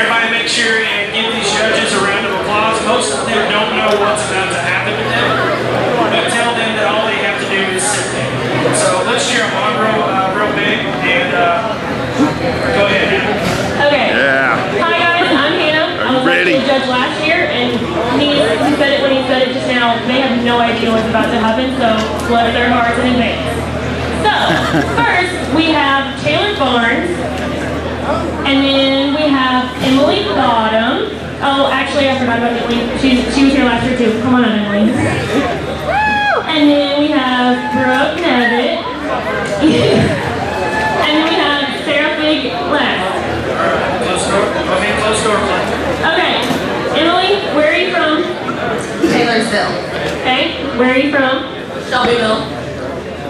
Everybody make sure and give these judges a round of applause. Most of them don't know what's about to happen to them, but tell them that all they have to do is sit there. So let's cheer them on real big, and go ahead. Okay. Yeah. Hi guys, I'm Hannah. I was actually a judge last year, and he said it when he said it just now. They have no idea what's about to happen, so bless their hearts in advance. So first we have Taylor Barnes, and then we have Emily Bottom. Oh, actually, I forgot about Emily. She was here last year, too. Come on, Emily. And then we have Brooke Nevitt. And then we have Sarah Big West. Okay. Emily, where are you from? Taylorsville. Okay. Where are you from? Shelbyville.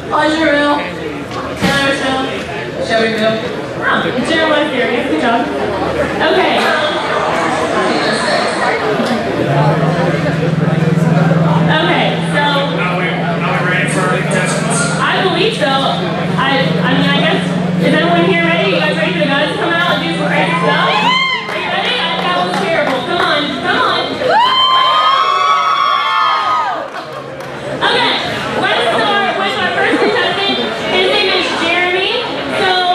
Audreville. Taylorsville. Shelbyville. Oh, it's your life here. Good job. Okay. Okay, so. Are we ready for the contestants? I believe so. I mean, I guess. Is everyone here ready? You guys ready for the guys to come out and do some crazy stuff? Are you ready? That was terrible. Come on. Come on. Okay, let's start with our first contestant. His name is Jeremy. So,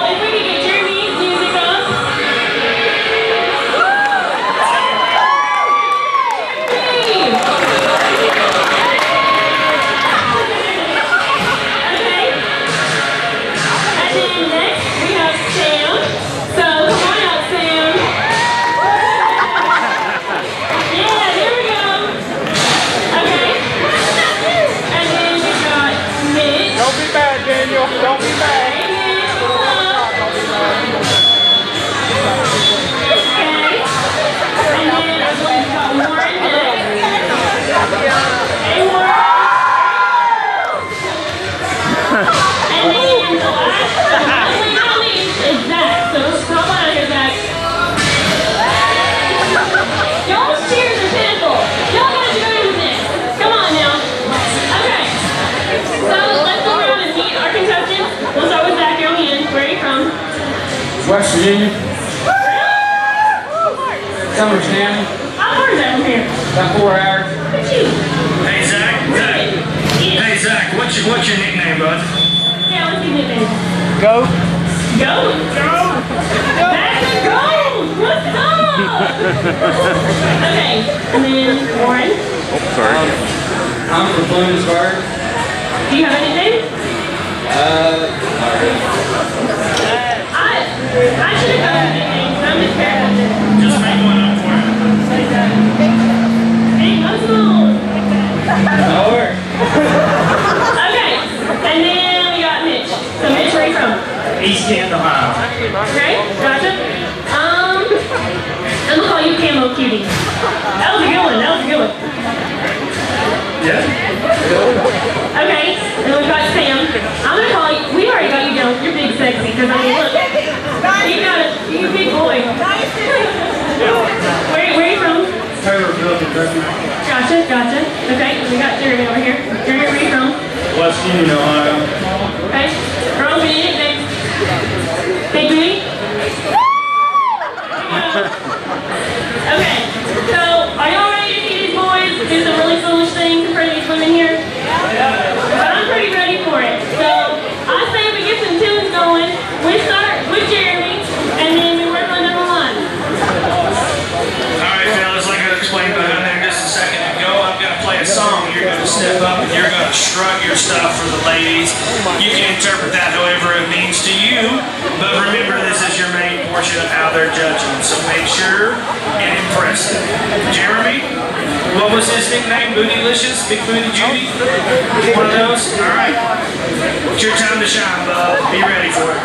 West Union. Summers County. How far is that from here? About 4 hours. Look at you. Hey, Zach. Zach. Yeah. Hey, Zach, what's your nickname, bud? Yeah, what's your nickname? Go. Go? Go. That's a go. What's up? Okay. And then Warren. Oh, sorry. I'm from Bloomsburg. Do you have a nickname? I should have gotten a nickname, so I'm just paranoid. Just make one up for him. Hey, Muslim! That'll work. Okay, and then we got Mitch. So Mitch, where are you from? East Cam, Ohio. Right? Gotcha. I'm gonna call you Camo Cutie. That was a good one, that was a good one. Yeah. Okay, and we've got Sam. I'm gonna call you, we already got you down, you're big sexy, because I mean, look. You got it. You big boy. Where are you from? Taylorsville, Kentucky. Gotcha, gotcha. Okay, we got Jeremy over here. Jeremy, where are you from? West Union, Ohio. Okay. Wrong big, big. Big booty? Okay, so are y'all ready to see these boys do some really foolish things in front of these women here? Yeah. But I'm pretty ready for it. So I say we get some tunes going. We start with Jeremy. And then we work on number one. Alright, fellas, like I explained behind there just a second ago, I'm going to play a song. You're going to step up and you're going to shrug your stuff for the ladies. You can interpret that however it means to you, but remember this is your main portion of how they're judging, so make sure and impress them. Jeremy, what was his nickname? Bootylicious? Big Booty Judy? One of those? Alright. It's your time to shine, bub. Be ready for it.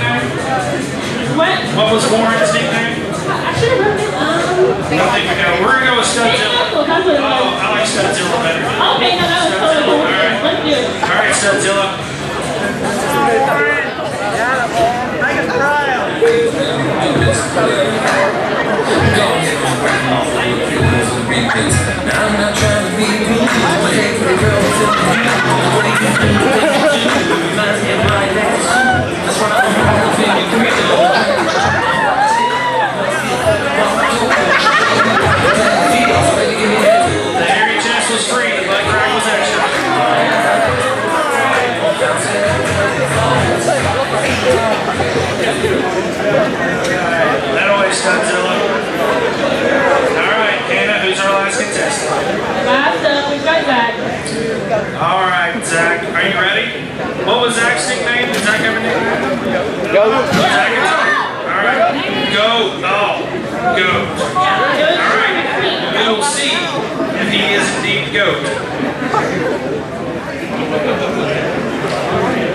nickname? What was Warren's nickname? I should have wrote it. I think we got. We're gonna go with Studzilla. Oh, I like Studzilla better. Okay, no, that was totally cool. All right, let's do it. All right, Studzilla. Warren, make a trial. I'm not trying to be mean. That always comes to look. Alright, Anna, who's our last contestant? Last up, we've got Zach. Alright, Zach, are you ready? What was Zach's nickname? Did Zach have a nickname? Go. Zach is up. Alright, go. Oh, go. Alright, we'll see if he is indeed GOAT. All right,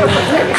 Are we ready?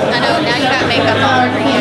I know now you got makeup all over you.